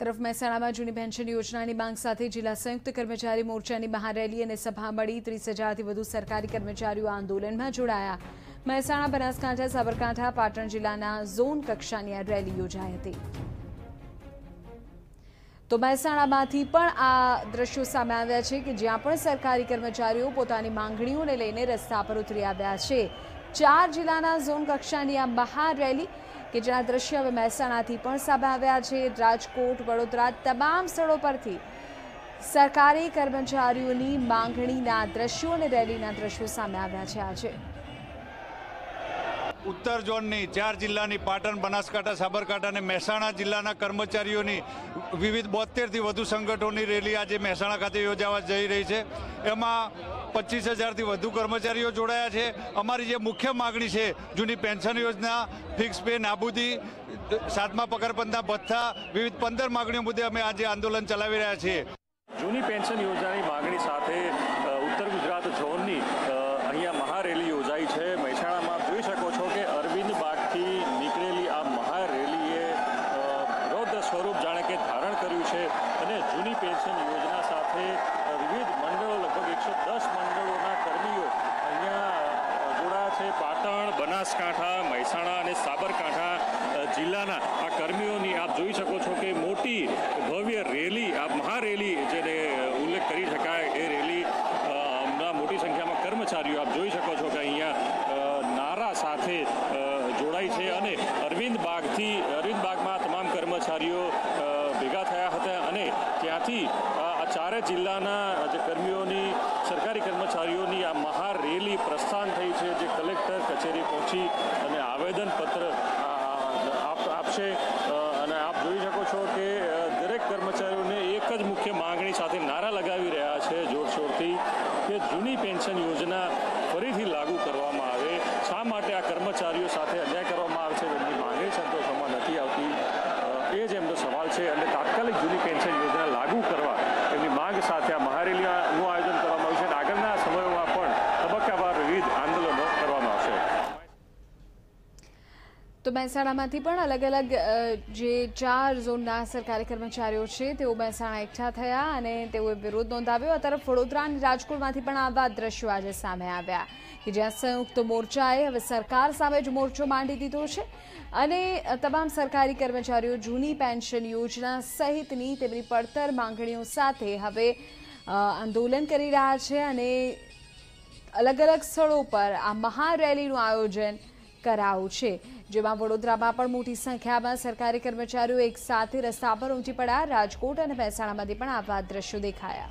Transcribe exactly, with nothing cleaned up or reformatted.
तरफ મહેસાણામાં જૂની પેન્શન યોજનાની માંગ સાથે જિલ્લા સંયુક્ત કર્મચારી મોરચાની બહાર રેલી અને સભા મળી ત્રીસ હજારથી વધુ સરકારી કર્મચારીઓ આંદોલનમાં જોડાયા। મહેસાણા, બનાસકાંઠા, સાબરકાંઠા, પાટણ જિલ્લાના ઝોન કક્ષાની આ રેલી યોજાઈ હતી। तो મહેસાણામાંથી પણ આ દ્રશ્યો સામે આવ્યા છે કે જ્યાં પણ સરકારી કર્મચારીઓ પોતાની માંગણીઓને લઈને રસ્તા પર ઉતરી આવ્યા છે। चार जिल्लाना झोन कक्षानी आ बहार रेली के जेना दृश्य हवे મહેસાણાથી पण सामे आव्या छे। राजकोट, वडोदरा तमाम स्थळो परथी सरकारी कर्मचारीओनी मांगणीना दृश्यो अने रेलीना दृश्यो सामे आव्या छे। आजे उत्तर जोननी चार जिल्लानी पाटण, बनासकांठा, साबरकांठा अने મહેસાણા जिल्लाना कर्मचारीओनी विविध બોતેર थी वधु संगठनोनी रेली आज મહેસાણા खाते योजावा जई रही छे। एमां पच्चीस हज़ार थी वधु कर्मचारीओ जोड़ाया छे। अमारी जे मुख्य मागणी छे जूनी पेन्शन योजना, फिक्स पे नाबूदी, सातमा पगारपंचना भत्ता विविध पंदर मागणीओ मुद्दे अमे आज आंदोलन चलावी रह्या छे। जूनी पेन्शन योजनानी मागणी साथे उत्तर गुजरात झोननी अहींया महारेली योजाई छे। મહેસાણાमां जोई शको छो के अरविंद बागथी नीकळेली आ महारेलीए रौद्र स्वरूप जाणे के धारण कर्युं छे अने जूनी पेन्शन योजना साथे विविध मंडळो लगभग एक सौ दस मंडळोना कर्मीओ अहींया जोडाया छे। पाटण, बनासकांठा, મહેસાણા अने साबरकांठा जिल्लाना आ कर्मीओनी आप जोई शको छो के मोटी भव्य रेली आ महारेली जेने उल्लेख करी शकाय ए रेली मोटी संख्या में कर्मचारी आप जोई शको छो के अहीं नारा साथे जोड़ाई छे अने अरविंद बाग थी अरविंद बाग में तमाम कर्मचारी भेगा थया हता अने त्यांथी आ चारे जिल्लाना जे कर्मीओनी सरकारी कर्मचारीओनी आ महारेली प्रस्थान थई छे जे कलेक्टर कचेरी पहोंची अने आवेदनपत्र आपशे अने आप जोई शको छो के दरेक कर्मचारीओने एक ज मुख्य मांगणी साथे नारा लगावी रह्या छे जोरशोरथी के जूनी पेन्शन योजना फरीथी लागू करवामां आवे। शा माटे आ कर्मचारीओ साथे अन्याय करवामां आवे छे तेमनी मांगणी संतोषवामां नथी आवती ए ज एमनो सवाल छे अने तात्कालिक जूनी पेन्शन योजना लागू करवा एमनी मांग साथे आ महारेलीनुं आयोजन करवामां आव्युं छे। આગળના સમયોમાં પણ તબક્કાવાર વિવિધ આંદોલનો કરવામાં આવશે। तो મહેસાણામાંથી પણ अलग अलग जे चार झोनना सरकारी कर्मचारीओ छे तेओ મહેસાણા एकठा थया अने तेओए विरोध नोंधाव्यो। आ तरफ वडोदरा अने राजकोटमांथी पण आवा दृश्यो आज सामे आव्या के ज्यां संयुक्त मोर्चाए हवे सरकार सामे ज मोर्चो मांडी दीधो छे अने तमाम सरकारी कर्मचारीओ जूनी पेन्शन योजना सहितनी तेमनी પડતર मांगणीओ साथे हवे आंदोलन करी रह्या छे अने अलग अलग स्थळो पर आ महारेलीनुं आयोजन कराव छे। जेमां वडोदरामां पण मोटी संख्यामां सरकारी कर्मचारीओ एक साथ रस्ता पर उमटी पड़ा। राजकोट अने મહેસાણાमांथी पण आवा दृश्यो देखाया।